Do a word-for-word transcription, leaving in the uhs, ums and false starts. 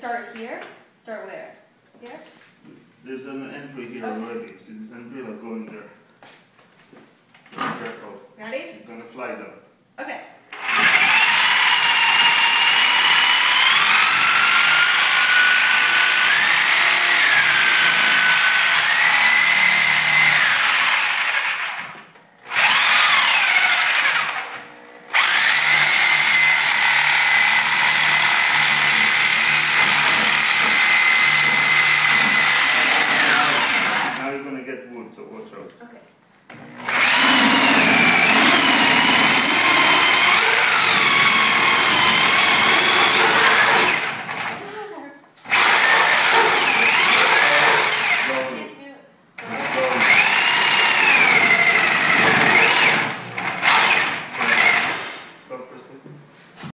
start here? Start where? Here? There's an entry here okay. already. See this umbrella going there. Careful. Ready? It's gonna fly down. Okay. Watch out. Okay.